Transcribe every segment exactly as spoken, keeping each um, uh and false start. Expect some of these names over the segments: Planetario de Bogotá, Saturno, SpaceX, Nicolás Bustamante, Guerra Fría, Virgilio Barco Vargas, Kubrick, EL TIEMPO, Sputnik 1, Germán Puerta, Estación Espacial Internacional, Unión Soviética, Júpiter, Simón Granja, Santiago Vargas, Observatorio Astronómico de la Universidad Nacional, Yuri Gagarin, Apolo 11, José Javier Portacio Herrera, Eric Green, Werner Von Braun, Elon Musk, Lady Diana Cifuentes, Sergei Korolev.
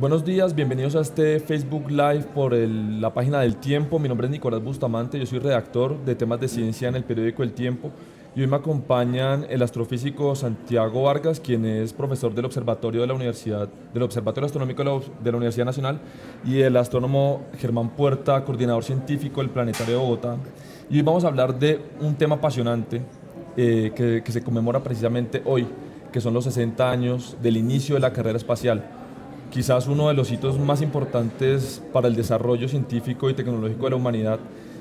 Buenos días, bienvenidos a este Facebook Live por el, la página del Tiempo. Mi nombre es Nicolás Bustamante, yo soy redactor de temas de ciencia en el periódico El Tiempo y hoy me acompañan el astrofísico Santiago Vargas, quien es profesor del Observatorio de la Universidad, del Observatorio Astronómico de la, de la Universidad Nacional, y el astrónomo Germán Puerta, coordinador científico del Planetario de Bogotá. Y hoy vamos a hablar de un tema apasionante eh, que, que se conmemora precisamente hoy, que son los sesenta años del inicio de la carrera espacial. Quizás uno de los hitos más importantes para el desarrollo científico y tecnológico de la humanidad,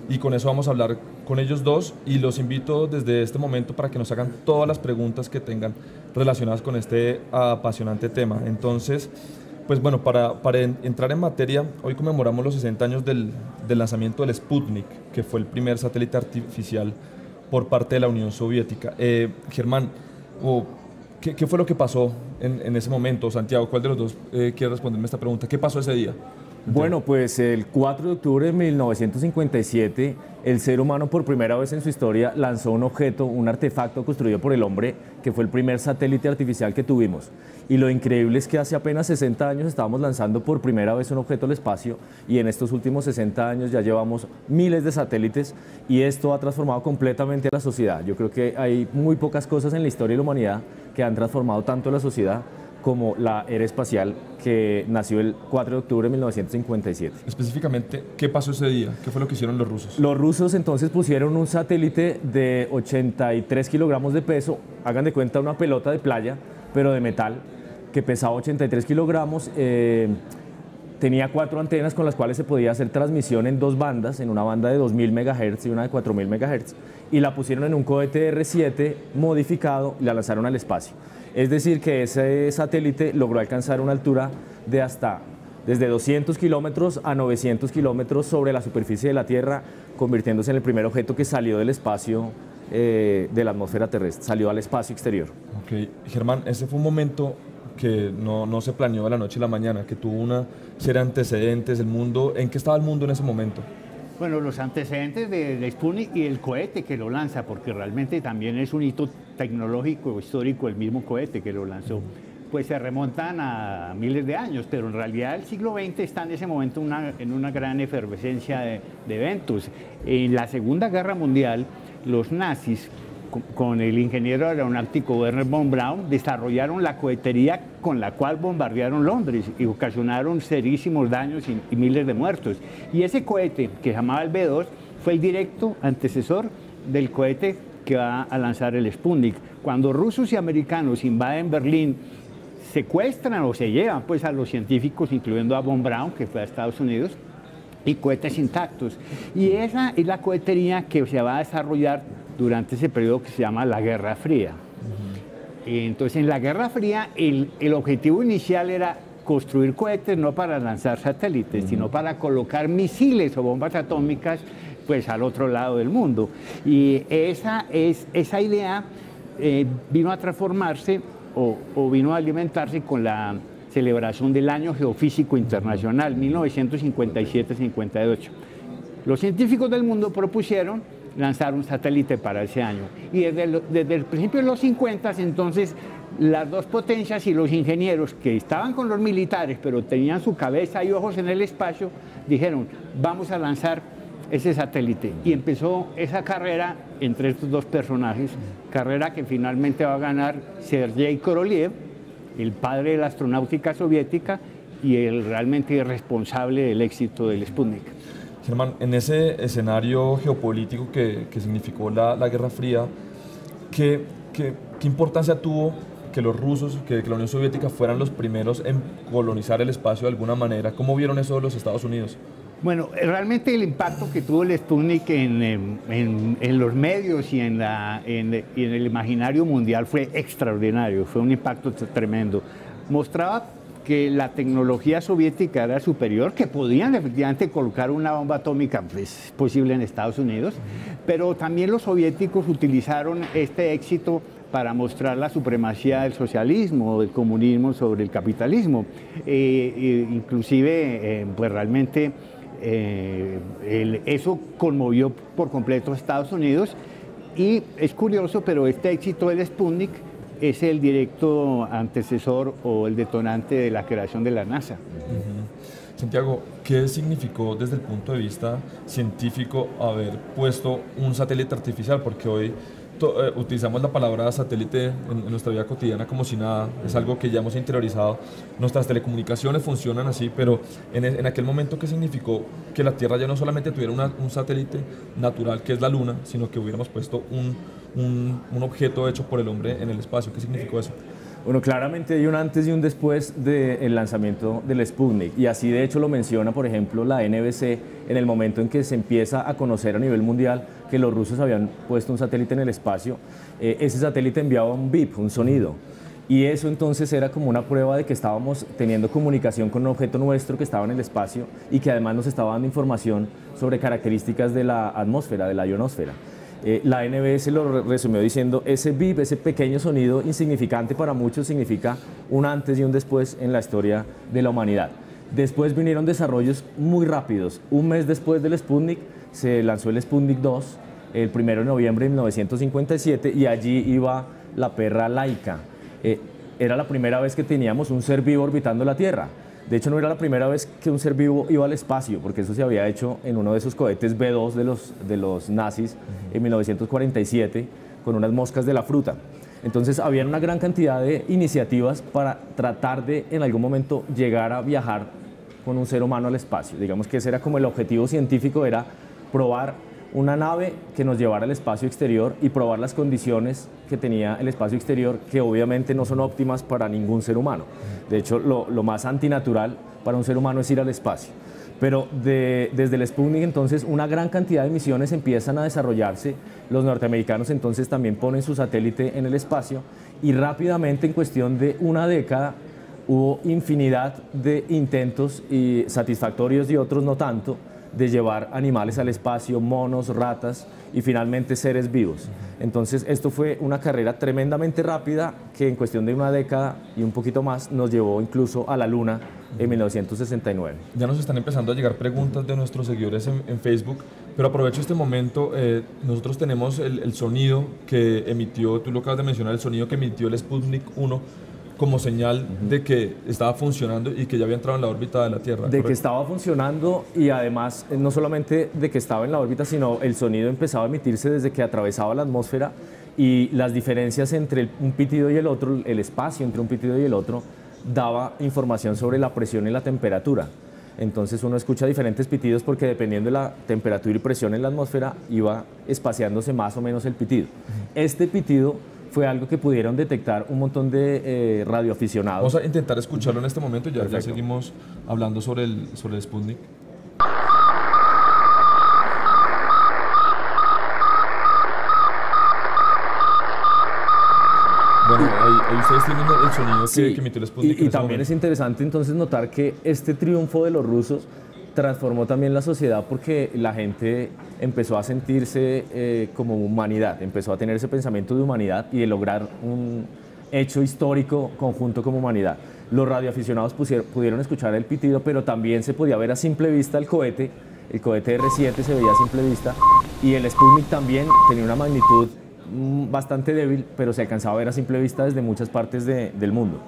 y con eso vamos a hablar con ellos dos, y los invito desde este momento para que nos hagan todas las preguntas que tengan relacionadas con este apasionante tema. Entonces, pues bueno, para, para entrar en materia, hoy conmemoramos los sesenta años del, del lanzamiento del Sputnik, que fue el primer satélite artificial por parte de la Unión Soviética. Eh, Germán, o... Oh, ¿Qué, ¿Qué fue lo que pasó en, en ese momento? Santiago, ¿cuál de los dos eh, quiere responderme esta pregunta? ¿Qué pasó ese día? Bueno, pues el cuatro de octubre de mil novecientos cincuenta y siete, el ser humano por primera vez en su historia lanzó un objeto, un artefacto construido por el hombre, que fue el primer satélite artificial que tuvimos. Y lo increíble es que hace apenas sesenta años estábamos lanzando por primera vez un objeto al espacio, y en estos últimos sesenta años ya llevamos miles de satélites, y esto ha transformado completamente a la sociedad. Yo creo que hay muy pocas cosas en la historia de la humanidad que han transformado tanto a la sociedad como la era espacial, que nació el cuatro de octubre de mil novecientos cincuenta y siete. Específicamente, ¿qué pasó ese día? ¿Qué fue lo que hicieron los rusos? Los rusos entonces pusieron un satélite de ochenta y tres kilogramos de peso, hagan de cuenta una pelota de playa, pero de metal, que pesaba ochenta y tres kilogramos, eh, tenía cuatro antenas con las cuales se podía hacer transmisión en dos bandas, en una banda de dos mil megahercios y una de cuatro mil megahercios, y la pusieron en un cohete R siete modificado y la lanzaron al espacio. Es decir, que ese satélite logró alcanzar una altura de hasta desde doscientos kilómetros a novecientos kilómetros sobre la superficie de la Tierra, convirtiéndose en el primer objeto que salió del espacio, eh, de la atmósfera terrestre, salió al espacio exterior. Okay. Germán, ese fue un momento que no, no se planeó de la noche a la mañana, que tuvo una serie de antecedentes. El mundo, ¿en qué estaba el mundo en ese momento? Bueno, los antecedentes del Sputnik y el cohete que lo lanza, porque realmente también es un hito tecnológico, histórico, el mismo cohete que lo lanzó, pues se remontan a miles de años, pero en realidad el siglo veinte está en ese momento una, en una gran efervescencia de, de eventos. En la Segunda Guerra Mundial, los nazis, con, con el ingeniero aeronáutico Werner Von Braun, desarrollaron la cohetería con la cual bombardearon Londres y ocasionaron serísimos daños y, y miles de muertos. Y ese cohete, que se llamaba el B dos, fue el directo antecesor del cohete que va a lanzar el Sputnik. Cuando rusos y americanos invaden Berlín, secuestran o se llevan pues a los científicos, incluyendo a Von Braun, que fue a Estados Unidos, y cohetes intactos. Y esa es la cohetería que se va a desarrollar durante ese periodo que se llama la Guerra Fría. Uh-huh. Entonces, en la Guerra Fría, el, el objetivo inicial era construir cohetes no para lanzar satélites, uh-huh, sino para colocar misiles o bombas atómicas pues al otro lado del mundo. Y esa, es, esa idea eh, vino a transformarse o, o vino a alimentarse con la celebración del Año Geofísico Internacional, mil novecientos cincuenta y siete a cincuenta y ocho. Los científicos del mundo propusieron lanzar un satélite para ese año. Y desde el, desde el principio de los cincuenta, entonces, las dos potencias y los ingenieros que estaban con los militares, pero tenían su cabeza y ojos en el espacio, dijeron, vamos a lanzar ese satélite. Y empezó esa carrera entre estos dos personajes, carrera que finalmente va a ganar Sergei Korolev, el padre de la astronáutica soviética y el realmente responsable del éxito del Sputnik. Germán, en ese escenario geopolítico que, que significó la, la Guerra Fría, ¿qué, qué, qué importancia tuvo que los rusos, que, que la Unión Soviética fueran los primeros en colonizar el espacio de alguna manera? ¿Cómo vieron eso los Estados Unidos? Bueno, realmente el impacto que tuvo el Sputnik en, en, en los medios y en, la, en, y en el imaginario mundial fue extraordinario, fue un impacto tremendo. Mostraba que la tecnología soviética era superior, que podían efectivamente colocar una bomba atómica, pues, posible en Estados Unidos, pero también los soviéticos utilizaron este éxito para mostrar la supremacía del socialismo, del comunismo sobre el capitalismo. Eh, eh, inclusive, eh, pues realmente eh, el, eso conmovió por completo a Estados Unidos, y es curioso, pero este éxito del Sputnik es el directo antecesor o el detonante de la creación de la NASA. Uh-huh. Santiago, ¿qué significó desde el punto de vista científico haber puesto un satélite artificial? Porque hoy to- eh, utilizamos la palabra satélite en, en nuestra vida cotidiana como si nada, es algo que ya hemos interiorizado. Nuestras telecomunicaciones funcionan así, pero en, en aquel momento, ¿qué significó que la Tierra ya no solamente tuviera una, un satélite natural, que es la Luna, sino que hubiéramos puesto un Un, un objeto hecho por el hombre en el espacio? ¿Qué significó eso? Bueno, claramente hay un antes y un después del lanzamiento del Sputnik, y así de hecho lo menciona, por ejemplo, la N B C en el momento en que se empieza a conocer a nivel mundial que los rusos habían puesto un satélite en el espacio. Eh, ese satélite enviaba un bip, un sonido, y eso entonces era como una prueba de que estábamos teniendo comunicación con un objeto nuestro que estaba en el espacio y que además nos estaba dando información sobre características de la atmósfera, de la ionosfera. Eh, la N B S lo resumió diciendo, ese bip, ese pequeño sonido insignificante para muchos, significa un antes y un después en la historia de la humanidad. Después vinieron desarrollos muy rápidos. Un mes después del Sputnik se lanzó el Sputnik dos, el primero de noviembre de mil novecientos cincuenta y siete, y allí iba la perra Laika. Eh, era la primera vez que teníamos un ser vivo orbitando la Tierra. De hecho, no era la primera vez que un ser vivo iba al espacio, porque eso se había hecho en uno de esos cohetes B dos de los, de los nazis en mil novecientos cuarenta y siete, con unas moscas de la fruta. Entonces, había una gran cantidad de iniciativas para tratar de, en algún momento, llegar a viajar con un ser humano al espacio. Digamos que ese era como el objetivo científico, era probar una nave que nos llevara al espacio exterior y probar las condiciones que tenía el espacio exterior, que obviamente no son óptimas para ningún ser humano. De hecho, lo, lo más antinatural para un ser humano es ir al espacio. Pero de, desde el Sputnik, entonces, una gran cantidad de misiones empiezan a desarrollarse. Los norteamericanos, entonces, también ponen su satélite en el espacio, y rápidamente, en cuestión de una década, hubo infinidad de intentos, y satisfactorios y otros no tanto, de llevar animales al espacio, monos, ratas y finalmente seres vivos. Entonces, esto fue una carrera tremendamente rápida que en cuestión de una década y un poquito más nos llevó incluso a la Luna en mil novecientos sesenta y nueve. Ya nos están empezando a llegar preguntas de nuestros seguidores en, en Facebook, pero aprovecho este momento. Eh, nosotros tenemos el, el sonido que emitió, tú lo acabas de mencionar, el sonido que emitió el Sputnik uno, como señal uh-huh. de que estaba funcionando y que ya había entrado en la órbita de la Tierra. De ¿correcto? Que estaba funcionando, y además no solamente de que estaba en la órbita, sino el sonido empezaba a emitirse desde que atravesaba la atmósfera, y las diferencias entre un pitido y el otro, el espacio entre un pitido y el otro, daba información sobre la presión y la temperatura. Entonces uno escucha diferentes pitidos porque dependiendo de la temperatura y presión en la atmósfera iba espaciándose más o menos el pitido. Uh-huh. Este pitido fue algo que pudieron detectar un montón de eh, radioaficionados. Vamos a intentar escucharlo en este momento, ya, ya seguimos hablando sobre el, sobre el Sputnik. Bueno, ahí, ahí ustedes tienen el sonido que, sí, que emitió el Sputnik. Y, y también momento. Es interesante entonces notar que este triunfo de los rusos transformó también la sociedad, porque la gente empezó a sentirse eh, como humanidad, empezó a tener ese pensamiento de humanidad y de lograr un hecho histórico conjunto como humanidad. Los radioaficionados pusieron, pudieron escuchar el pitido, pero también se podía ver a simple vista el cohete, el cohete R siete se veía a simple vista, y el Sputnik también tenía una magnitud mm, bastante débil, pero se alcanzaba a ver a simple vista desde muchas partes de, del mundo.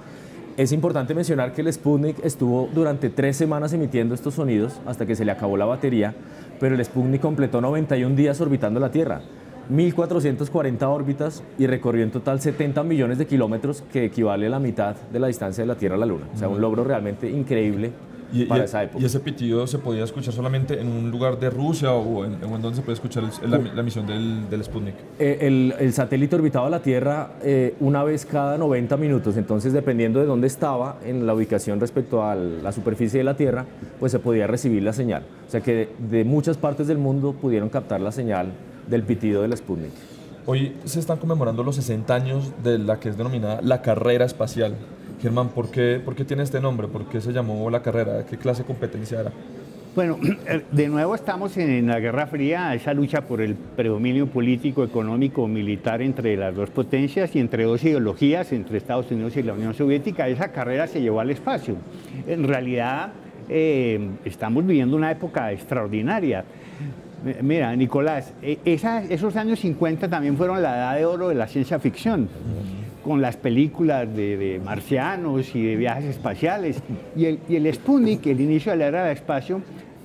Es importante mencionar que el Sputnik estuvo durante tres semanas emitiendo estos sonidos hasta que se le acabó la batería, pero el Sputnik completó noventa y un días orbitando la Tierra, mil cuatrocientas cuarenta órbitas, y recorrió en total setenta millones de kilómetros, que equivale a la mitad de la distancia de la Tierra a la Luna. O sea, un logro realmente increíble. Y, para y, esa época. ¿Y ese pitido se podía escuchar solamente en un lugar de Rusia o en, en donde se puede escuchar el, la, la misión del, del Sputnik? El, el satélite orbitaba la Tierra eh, una vez cada noventa minutos, entonces dependiendo de dónde estaba en la ubicación respecto a la superficie de la Tierra, pues se podía recibir la señal. O sea que de, de muchas partes del mundo pudieron captar la señal del pitido del Sputnik. Hoy se están conmemorando los sesenta años de la que es denominada la carrera espacial. Germán, ¿por qué, ¿por qué tiene este nombre? ¿Por qué se llamó la carrera? ¿Qué clase de competencia era? Bueno, de nuevo estamos en la Guerra Fría, esa lucha por el predominio político, económico, militar entre las dos potencias y entre dos ideologías, entre Estados Unidos y la Unión Soviética. Esa carrera se llevó al espacio. En realidad, eh, estamos viviendo una época extraordinaria. Mira, Nicolás, esa, esos años cincuenta también fueron la edad de oro de la ciencia ficción. con las películas de, de marcianos y de viajes espaciales. Y el, y el Sputnik, el inicio de la era del espacio,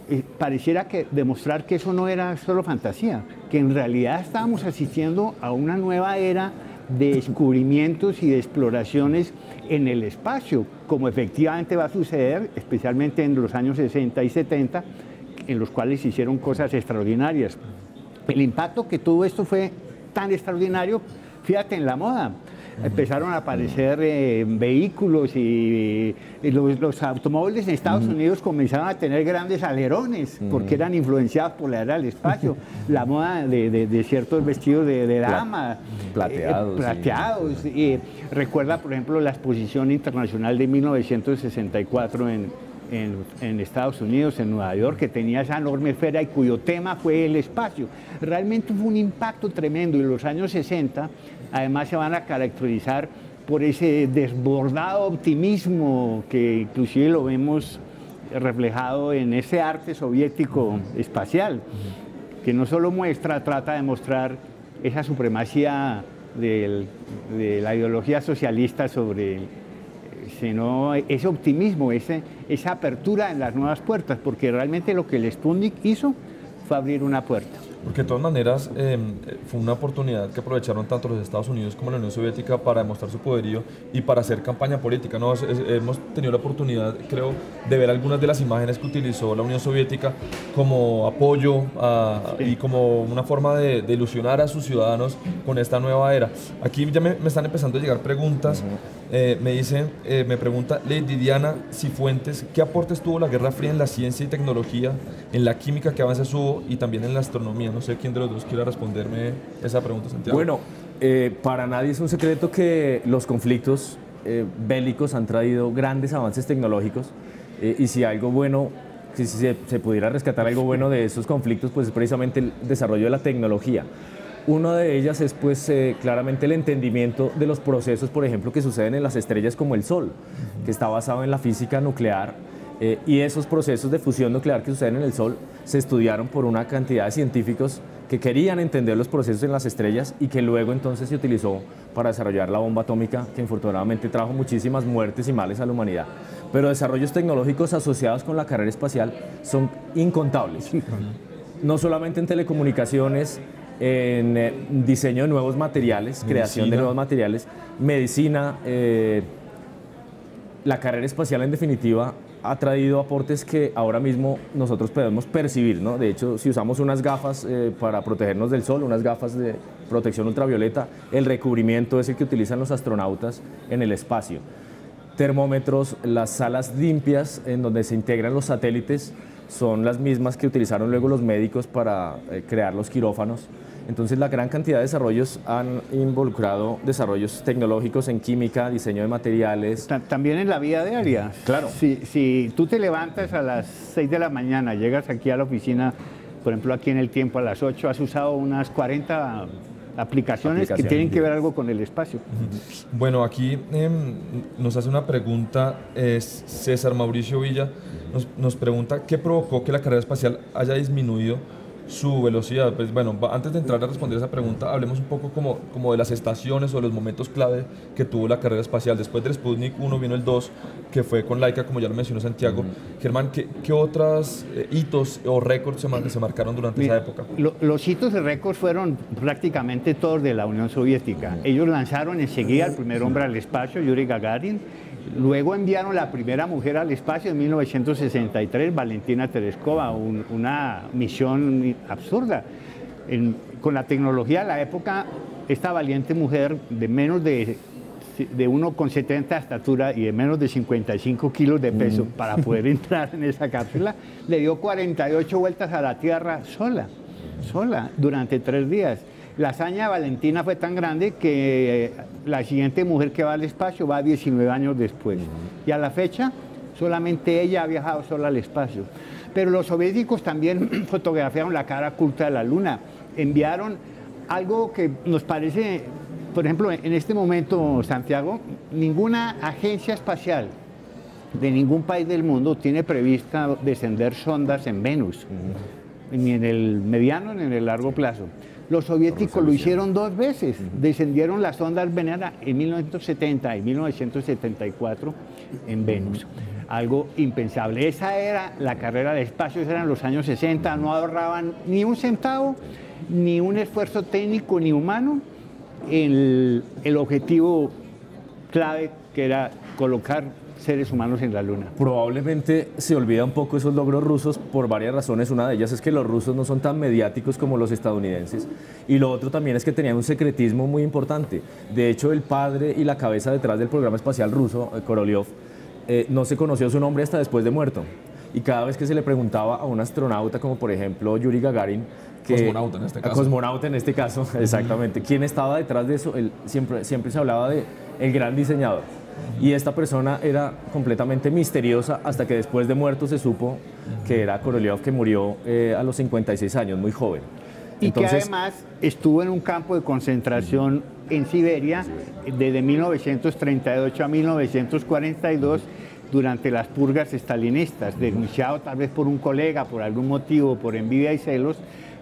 eh, pareciera que demostrar que eso no era solo fantasía, que en realidad estábamos asistiendo a una nueva era de descubrimientos y de exploraciones en el espacio, como efectivamente va a suceder, especialmente en los años sesenta y setenta, en los cuales se hicieron cosas extraordinarias. El impacto que tuvo esto fue tan extraordinario, fíjate, en la moda. Empezaron a aparecer eh, vehículos y, y los, los automóviles en Estados Unidos comenzaron a tener grandes alerones porque eran influenciados por la era del espacio. La moda de, de, de ciertos vestidos de, de dama, plateados. Eh, plateados sí. eh, recuerda, por ejemplo, la exposición internacional de mil novecientos sesenta y cuatro en, en, en Estados Unidos, en Nueva York, que tenía esa enorme esfera y cuyo tema fue el espacio. Realmente fue un impacto tremendo, y en los años sesenta además se van a caracterizar por ese desbordado optimismo que inclusive lo vemos reflejado en ese arte soviético espacial, que no solo muestra, trata de mostrar esa supremacía del, de la ideología socialista sobre, sino ese optimismo, ese, esa apertura en las nuevas puertas, porque realmente lo que el Sputnik hizo fue abrir una puerta. Porque de todas maneras eh, fue una oportunidad que aprovecharon tanto los Estados Unidos como la Unión Soviética para demostrar su poderío y para hacer campaña política. ¿No? Es, es, hemos tenido la oportunidad, creo, de ver algunas de las imágenes que utilizó la Unión Soviética como apoyo a, sí. y como una forma de, de ilusionar a sus ciudadanos con esta nueva era. Aquí ya me, me están empezando a llegar preguntas. Uh-huh. eh, me dicen, eh, me pregunta Lady Diana Cifuentes, ¿qué aportes tuvo la Guerra Fría en la ciencia y tecnología, en la química, qué avances hubo y también en la astronomía? No sé quién de los dos quiera responderme esa pregunta, Santiago. Bueno, eh, para nadie es un secreto que los conflictos eh, bélicos han traído grandes avances tecnológicos, eh, y si algo bueno, si, si se, se pudiera rescatar algo bueno de esos conflictos, pues es precisamente el desarrollo de la tecnología. Una de ellas es, pues, eh, claramente el entendimiento de los procesos, por ejemplo, que suceden en las estrellas como el Sol, que está basado en la física nuclear. Eh, y esos procesos de fusión nuclear que suceden en el Sol se estudiaron por una cantidad de científicos que querían entender los procesos en las estrellas y que luego entonces se utilizó para desarrollar la bomba atómica, que infortunadamente trajo muchísimas muertes y males a la humanidad. Pero desarrollos tecnológicos asociados con la carrera espacial son incontables, no solamente en telecomunicaciones, en eh, diseño de nuevos materiales, medicina. Creación de nuevos materiales, medicina, eh, la carrera espacial en definitiva ha traído aportes que ahora mismo nosotros podemos percibir, ¿no? De hecho, si usamos unas gafas eh, para protegernos del sol, unas gafas de protección ultravioleta, el recubrimiento es el que utilizan los astronautas en el espacio. Termómetros, las salas limpias en donde se integran los satélites, son las mismas que utilizaron luego los médicos para eh, crear los quirófanos. Entonces, la gran cantidad de desarrollos han involucrado desarrollos tecnológicos en química, diseño de materiales. También en la vida diaria. Claro. Si, si tú te levantas a las seis de la mañana, llegas aquí a la oficina, por ejemplo, aquí en El Tiempo a las ocho, has usado unas cuarenta aplicaciones, aplicaciones. que tienen que ver algo con el espacio. Bueno, aquí eh, nos hace una pregunta es César Mauricio Villa. Nos, nos pregunta, ¿qué provocó que la carrera espacial haya disminuido su velocidad? Pues bueno, antes de entrar a responder esa pregunta, hablemos un poco como, como de las estaciones o de los momentos clave que tuvo la carrera espacial. Después del Sputnik uno vino el dos, que fue con Laika, como ya lo mencionó Santiago. Uh-huh. Germán, ¿qué, qué otros eh, hitos o récords se, mar- se marcaron durante Mira, esa época? Lo, los hitos y récords fueron prácticamente todos de la Unión Soviética. Uh-huh. Ellos lanzaron enseguida el primer hombre al espacio, Yuri Gagarin. Luego enviaron la primera mujer al espacio en mil novecientos sesenta y tres, Valentina Tereshkova, un, una misión absurda. En, con la tecnología de la época, esta valiente mujer de menos de, de uno coma setenta de estatura y de menos de cincuenta y cinco kilos de peso, mm. para poder entrar en esa cápsula, le dio cuarenta y ocho vueltas a la Tierra sola, sola, durante tres días. La hazaña de Valentina fue tan grande que la siguiente mujer que va al espacio va diecinueve años después. Y a la fecha, solamente ella ha viajado sola al espacio. Pero los soviéticos también fotografiaron la cara oculta de la Luna. Enviaron algo que nos parece, por ejemplo, en este momento, Santiago, ninguna agencia espacial de ningún país del mundo tiene prevista descender sondas en Venus, ni en el mediano ni en el largo plazo. Los soviéticos lo hicieron dos veces. Uh-huh. Descendieron las sondas Venera en mil novecientos setenta y mil novecientos setenta y cuatro en Venus. Uh-huh. Algo impensable. Esa era la carrera de espacio, eran los años sesenta, no ahorraban ni un centavo, ni un esfuerzo técnico ni humano en el, el objetivo clave que era colocar seres humanos en la Luna. Probablemente se olvida un poco esos logros rusos por varias razones. Una de ellas es que los rusos no son tan mediáticos como los estadounidenses, y lo otro también es que tenían un secretismo muy importante. De hecho, el padre y la cabeza detrás del programa espacial ruso, Korolev, eh, no se conoció su nombre hasta después de muerto, y cada vez que se le preguntaba a un astronauta, como por ejemplo Yuri Gagarin, que, cosmonauta en este caso. Cosmonauta en este caso, exactamente. ¿Quién estaba detrás de eso? Él, siempre, siempre se hablaba de el gran diseñador. Y esta persona era completamente misteriosa hasta que después de muerto se supo que era Korolev, que murió eh, a los cincuenta y seis años, muy joven. Y entonces, que además estuvo en un campo de concentración en Siberia desde mil novecientos treinta y ocho a mil novecientos cuarenta y dos durante las purgas estalinistas, denunciado tal vez por un colega, por algún motivo, por envidia y celos,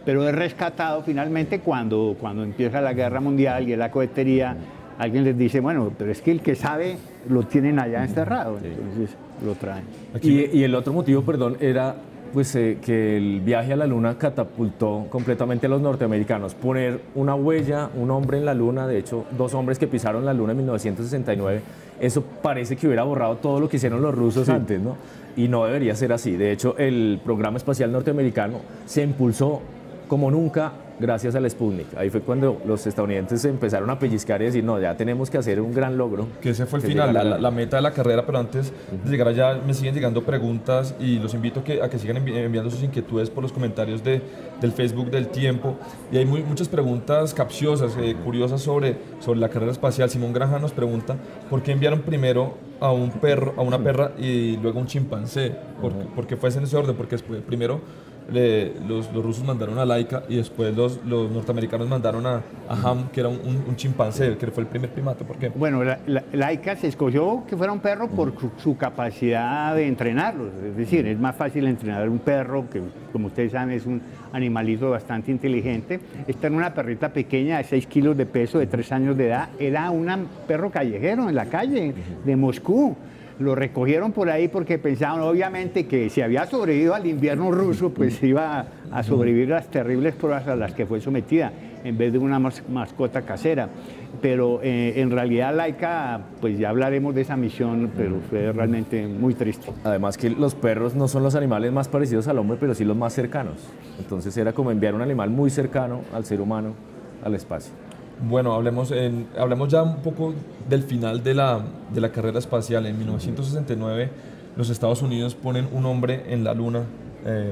pero es rescatado finalmente cuando, cuando empieza la guerra mundial y la cohetería. Alguien les dice, bueno, pero es que el que sabe lo tienen allá encerrado, sí. Entonces lo traen. Y, y el otro motivo, perdón, era pues, eh, que el viaje a la Luna catapultó completamente a los norteamericanos. Poner una huella, un hombre en la Luna, de hecho, dos hombres que pisaron la Luna en mil novecientos sesenta y nueve, eso parece que hubiera borrado todo lo que hicieron los rusos, sí, antes, ¿no? Y no debería ser así. De hecho, el programa espacial norteamericano se impulsó como nunca gracias al Sputnik. Ahí fue cuando los estadounidenses empezaron a pellizcar y decir, no, ya tenemos que hacer un gran logro. Que ese fue el final, la, la, la meta de la carrera, pero antes de llegar allá me siguen llegando preguntas y los invito a que, a que sigan envi enviando sus inquietudes por los comentarios de, del Facebook del Tiempo. Y hay muy, muchas preguntas capciosas, eh, curiosas sobre, sobre la carrera espacial. Simón Granja nos pregunta, ¿por qué enviaron primero a un perro, a una perra y luego a un chimpancé? ¿Por, ¿por qué fue en ese orden? Porque después, primero... Le, los, los rusos mandaron a Laika y después los, los norteamericanos mandaron a, a Ham, que era un, un, un chimpancé, que fue el primer primate. ¿Por qué? Bueno, la, la, Laika se escogió que fuera un perro por su, su capacidad de entrenarlos. Es decir, es más fácil entrenar a un perro, que como ustedes saben es un animalito bastante inteligente. Esta era una perrita pequeña de seis kilos de peso, de tres años de edad. Era un perro callejero en la calle de Moscú. Lo recogieron por ahí porque pensaban obviamente que si había sobrevivido al invierno ruso, pues iba a sobrevivir a las terribles pruebas a las que fue sometida, en vez de una mascota casera. Pero eh, en realidad Laika, pues ya hablaremos de esa misión, pero fue realmente muy triste. Además que los perros no son los animales más parecidos al hombre, pero sí los más cercanos. Entonces era como enviar un animal muy cercano al ser humano al espacio. Bueno, hablemos, en, hablemos ya un poco del final de la, de la carrera espacial. En mil novecientos sesenta y nueve los Estados Unidos ponen un hombre en la Luna eh,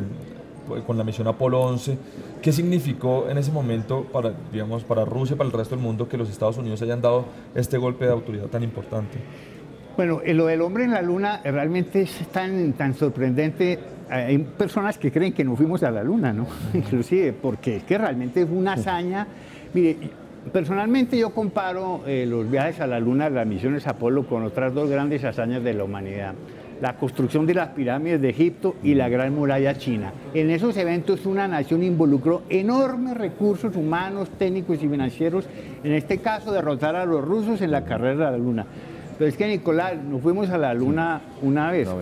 con la misión Apolo once. ¿Qué significó en ese momento para, digamos, para Rusia y para el resto del mundo que los Estados Unidos hayan dado este golpe de autoridad tan importante? Bueno, lo del hombre en la Luna realmente es tan, tan sorprendente. Hay personas que creen que no fuimos a la Luna, ¿no? Inclusive, porque es que realmente es una hazaña. Mire, personalmente yo comparo eh, los viajes a la Luna, las misiones Apolo, con otras dos grandes hazañas de la humanidad: la construcción de las pirámides de Egipto y la Gran Muralla China. En esos eventos una nación involucró enormes recursos humanos, técnicos y financieros, en este caso derrotar a los rusos en la carrera a la Luna. Pero es que, Nicolás, no fuimos a la Luna una vez, no,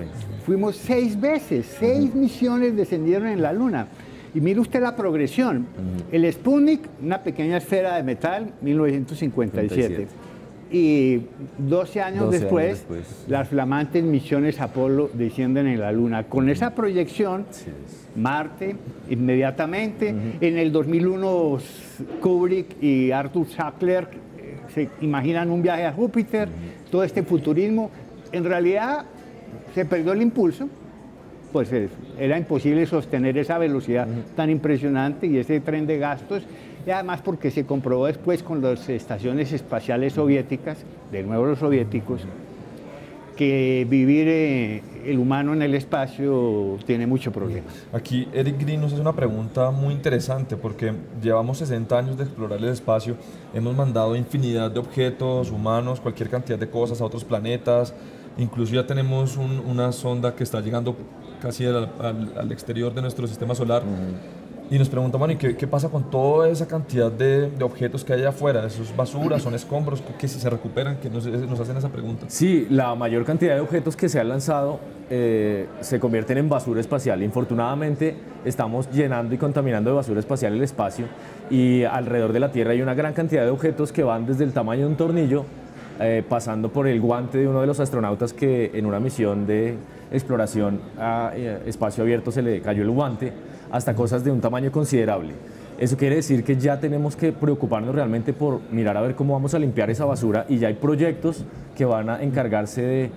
fuimos seis veces, seis misiones descendieron en la Luna. Y mire usted la progresión. El Sputnik, una pequeña esfera de metal, mil novecientos cincuenta y siete. Y doce años, doce después, años después, las flamantes misiones Apolo descienden en la Luna. Con esa proyección, sí, Marte, inmediatamente. Uh-huh. En el dos mil uno, Kubrick y Arthur Sackler se imaginan un viaje a Júpiter. Uh-huh. Todo este futurismo. En realidad, se perdió el impulso. Pues era imposible sostener esa velocidad tan impresionante y ese tren de gastos, y además porque se comprobó después con las estaciones espaciales soviéticas, de nuevo los soviéticos, que vivir eh, el humano en el espacio tiene muchos problemas. Aquí Eric Green nos hace una pregunta muy interesante, porque llevamos sesenta años de explorar el espacio, hemos mandado infinidad de objetos humanos, cualquier cantidad de cosas a otros planetas, incluso ya tenemos un, una sonda que está llegando casi al, al, al exterior de nuestro sistema solar. Uh-huh. Y nos pregunta, bueno, ¿y qué, qué pasa con toda esa cantidad de, de objetos que hay allá afuera? ¿Esos basuras, son escombros, que si se recuperan? Que nos, nos hacen esa pregunta. Sí, la mayor cantidad de objetos que se han lanzado eh, se convierten en basura espacial. Infortunadamente, estamos llenando y contaminando de basura espacial el espacio, y alrededor de la Tierra hay una gran cantidad de objetos que van desde el tamaño de un tornillo, eh, pasando por el guante de uno de los astronautas que en una misión de exploración a eh, espacio abierto se le cayó el guante, hasta cosas de un tamaño considerable. Eso quiere decir que ya tenemos que preocuparnos realmente por mirar a ver cómo vamos a limpiar esa basura, y ya hay proyectos que van a encargarse de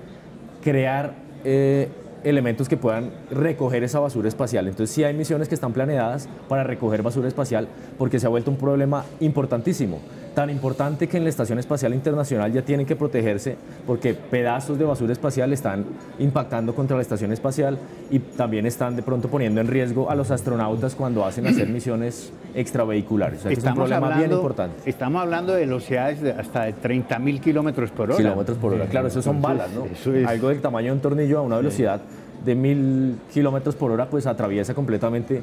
crear eh, elementos que puedan recoger esa basura espacial. Entonces sí hay misiones que están planeadas para recoger basura espacial, porque se ha vuelto un problema importantísimo, tan importante que en la Estación Espacial Internacional ya tienen que protegerse, porque pedazos de basura espacial están impactando contra la Estación Espacial y también están de pronto poniendo en riesgo a los astronautas cuando hacen hacer misiones extravehiculares. O sea, es un problema hablando, bien importante. Estamos hablando de velocidades de hasta de treinta mil kilómetros por hora. Kilómetros por hora, claro, eso son Entonces, balas, ¿no? Eso es... Algo del tamaño de un tornillo a una velocidad de mil kilómetros por hora, pues atraviesa completamente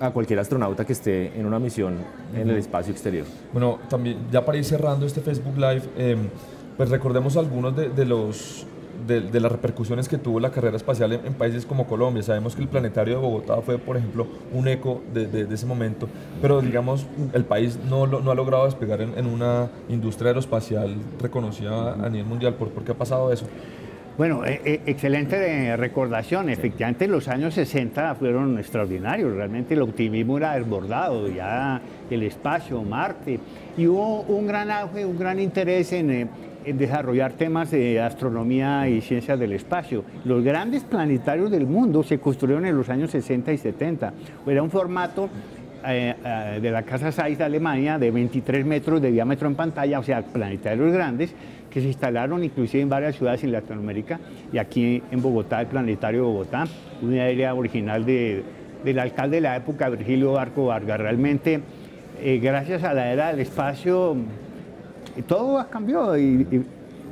a cualquier astronauta que esté en una misión en el espacio exterior. Bueno, también ya para ir cerrando este Facebook Live, eh, pues recordemos algunos de, de los de, de las repercusiones que tuvo la carrera espacial en, en países como Colombia. Sabemos que el Planetario de Bogotá fue, por ejemplo, un eco de, de, de ese momento, pero digamos, el país no, no ha logrado despegar en, en una industria aeroespacial reconocida a nivel mundial. ¿Por, por qué ha pasado eso? Bueno, eh, excelente recordación. Efectivamente, los años sesenta fueron extraordinarios. Realmente el optimismo era desbordado, ya el espacio, Marte. Y hubo un gran auge, un gran interés en, eh, en desarrollar temas de astronomía y ciencias del espacio. Los grandes planetarios del mundo se construyeron en los años sesenta y setenta. Era un formato eh, eh, de la Casa Zeiss de Alemania, de veintitrés metros de diámetro en pantalla, o sea, planetarios grandes, que se instalaron inclusive en varias ciudades en Latinoamérica, y aquí en Bogotá, el Planetario de Bogotá, una idea original de, del alcalde de la época, Virgilio Barco Vargas. Realmente, eh, gracias a la era del espacio, todo ha cambiado, y,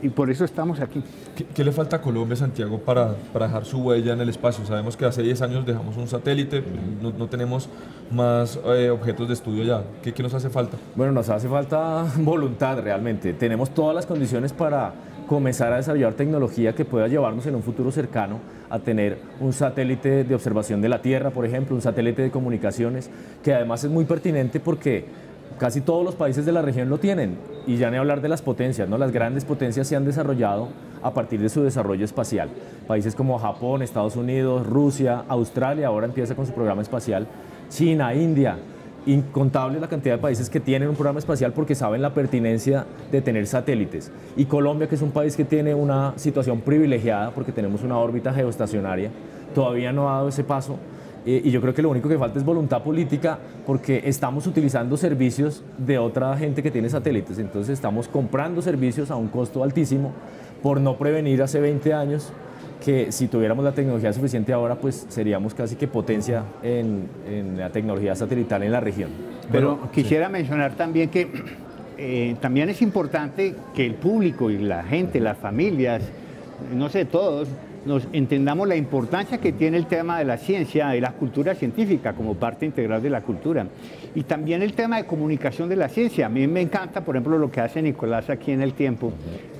y, y por eso estamos aquí. ¿Qué, qué le falta a Colombia, Santiago, para, para dejar su huella en el espacio? Sabemos que hace diez años dejamos un satélite, no, no tenemos más eh, objetos de estudio ya. ¿Qué, ¿Qué nos hace falta? Bueno, nos hace falta voluntad realmente. Tenemos todas las condiciones para comenzar a desarrollar tecnología que pueda llevarnos en un futuro cercano a tener un satélite de observación de la Tierra, por ejemplo, un satélite de comunicaciones, que además es muy pertinente porque casi todos los países de la región lo tienen, y ya ni hablar de las potencias, ¿no? Las grandes potencias se han desarrollado a partir de su desarrollo espacial. Países como Japón, Estados Unidos, Rusia, Australia, ahora empieza con su programa espacial, China, India, incontable la cantidad de países que tienen un programa espacial porque saben la pertinencia de tener satélites. Y Colombia, que es un país que tiene una situación privilegiada porque tenemos una órbita geoestacionaria, todavía no ha dado ese paso. Y yo creo que lo único que falta es voluntad política, porque estamos utilizando servicios de otra gente que tiene satélites. Entonces estamos comprando servicios a un costo altísimo por no prevenir hace veinte años que si tuviéramos la tecnología suficiente ahora, pues seríamos casi que potencia en, en la tecnología satelital en la región. Pero bueno, quisiera sí. mencionar también que eh, también es importante que el público y la gente, las familias, no sé, todos, nos entendamos la importancia que tiene el tema de la ciencia, de la cultura científica como parte integral de la cultura, y también el tema de comunicación de la ciencia. A mí me encanta, por ejemplo, lo que hace Nicolás aquí en El Tiempo,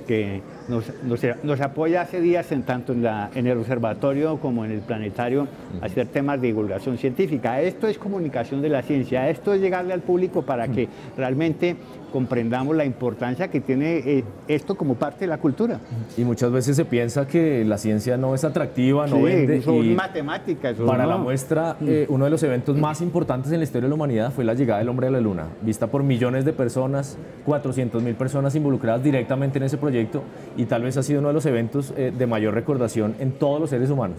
que nos, nos, nos apoya hace días en tanto en, la, en el observatorio como en el planetario a hacer temas de divulgación científica. Esto es comunicación de la ciencia, esto es llegarle al público para que realmente comprendamos la importancia que tiene esto como parte de la cultura. Y muchas veces se piensa que la ciencia no es atractiva, no sí, vende. Son matemáticas. Para no. la muestra, eh, uno de los eventos más importantes en la historia de la humanidad fue la llegada del hombre a la luna, vista por millones de personas, cuatrocientas mil personas involucradas directamente en ese proyecto, y tal vez ha sido uno de los eventos eh, de mayor recordación en todos los seres humanos.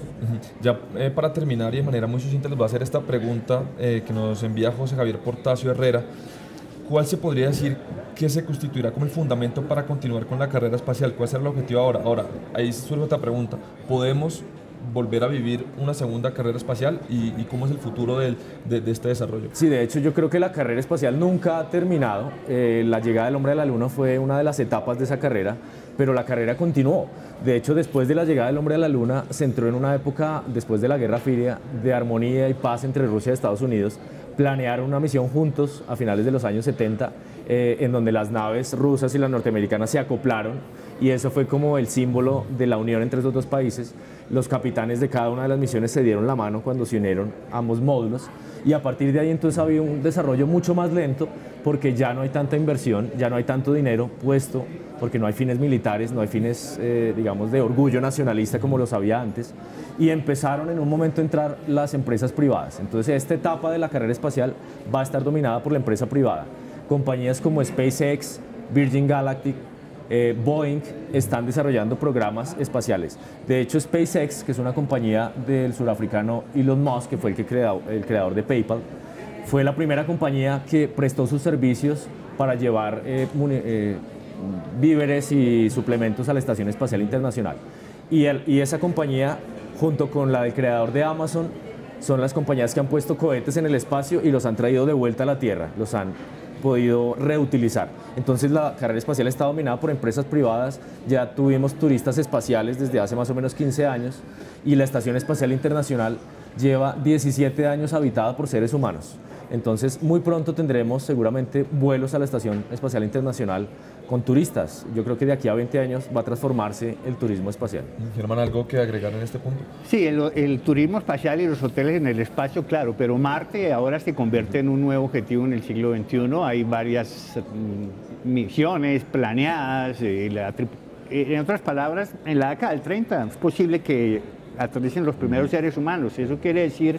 Ya eh, para terminar y de manera muy sucinta les voy a hacer esta pregunta eh, que nos envía José Javier Portacio Herrera. ¿Cuál se podría decir que se constituirá como el fundamento para continuar con la carrera espacial? ¿Cuál será el objetivo ahora? Ahora, ahí surge otra pregunta. ¿Podemos volver a vivir una segunda carrera espacial y, y cómo es el futuro del, de, de este desarrollo? Sí, de hecho yo creo que la carrera espacial nunca ha terminado. Eh, la llegada del hombre a la Luna fue una de las etapas de esa carrera, pero la carrera continuó. De hecho, después de la llegada del hombre a la Luna, se entró en una época, después de la Guerra Fría, de armonía y paz entre Rusia y Estados Unidos. Planearon una misión juntos a finales de los años setenta, eh, en donde las naves rusas y las norteamericanas se acoplaron, y eso fue como el símbolo de la unión entre esos dos países. Los capitanes de cada una de las misiones se dieron la mano cuando se unieron ambos módulos, y a partir de ahí entonces ha habido un desarrollo mucho más lento, porque ya no hay tanta inversión, ya no hay tanto dinero puesto, porque no hay fines militares, no hay fines, eh, digamos, de orgullo nacionalista como los había antes, y empezaron en un momento a entrar las empresas privadas. Entonces esta etapa de la carrera espacial va a estar dominada por la empresa privada. Compañías como SpaceX, Virgin Galactic, eh, Boeing están desarrollando programas espaciales. De hecho, SpaceX, que es una compañía del surafricano Elon Musk, que fue el, que creado, el creador de PayPal, fue la primera compañía que prestó sus servicios para llevar eh, eh, víveres y suplementos a la Estación Espacial Internacional. Y, el, y esa compañía, junto con la del creador de Amazon, son las compañías que han puesto cohetes en el espacio y los han traído de vuelta a la Tierra, los han podido reutilizar. Entonces la carrera espacial está dominada por empresas privadas, ya tuvimos turistas espaciales desde hace más o menos quince años, y la Estación Espacial Internacional lleva diecisiete años habitada por seres humanos. Entonces muy pronto tendremos seguramente vuelos a la Estación Espacial Internacional con turistas. Yo creo que de aquí a veinte años va a transformarse el turismo espacial. Germán, ¿algo que agregar en este punto? Sí, el, el turismo espacial y los hoteles en el espacio, claro, pero Marte ahora se convierte en un nuevo objetivo en el siglo veintiuno. Hay varias misiones planeadas, y la, en otras palabras, en la década del treinta es posible que aterricen los primeros seres humanos. Eso quiere decir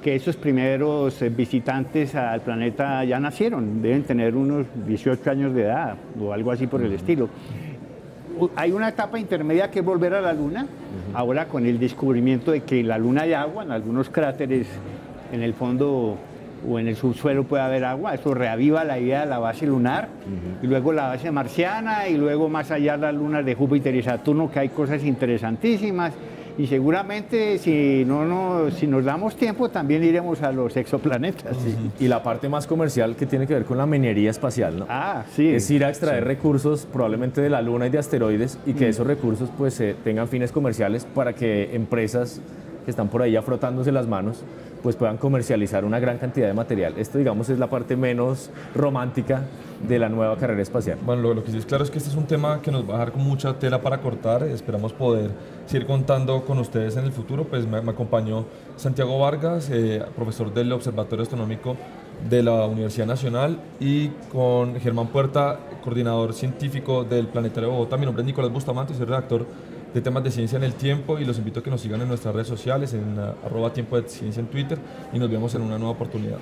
que esos primeros visitantes al planeta ya nacieron, deben tener unos dieciocho años de edad o algo así por el estilo. Hay una etapa intermedia que es volver a la Luna, ahora con el descubrimiento de que en la Luna hay agua, en algunos cráteres en el fondo o en el subsuelo puede haber agua. Eso reaviva la idea de la base lunar, uh-huh. y luego la base marciana, y luego más allá las lunas de Júpiter y Saturno, que hay cosas interesantísimas. Y seguramente, si, no, no, si nos damos tiempo, también iremos a los exoplanetas. Sí. Y la parte más comercial, que tiene que ver con la minería espacial, ¿no? Ah, sí. Es ir a extraer sí. recursos probablemente de la Luna y de asteroides, y que mm. esos recursos pues, eh, tengan fines comerciales para que empresas que están por ahí ya frotándose las manos pues puedan comercializar una gran cantidad de material. Esto, digamos, es la parte menos romántica de la nueva carrera espacial. Bueno, lo, lo que sí es claro es que este es un tema que nos va a dejar con mucha tela para cortar. Esperamos poder seguir contando con ustedes en el futuro. Pues me, me acompañó Santiago Vargas, eh, profesor del Observatorio Astronómico de la Universidad Nacional, y con Germán Puerta, coordinador científico del Planetario de Bogotá. Mi nombre es Nicolás Bustamante, soy redactor de temas de ciencia en El Tiempo, y los invito a que nos sigan en nuestras redes sociales, en arroba tiempo de ciencia en Twitter, y nos vemos en una nueva oportunidad.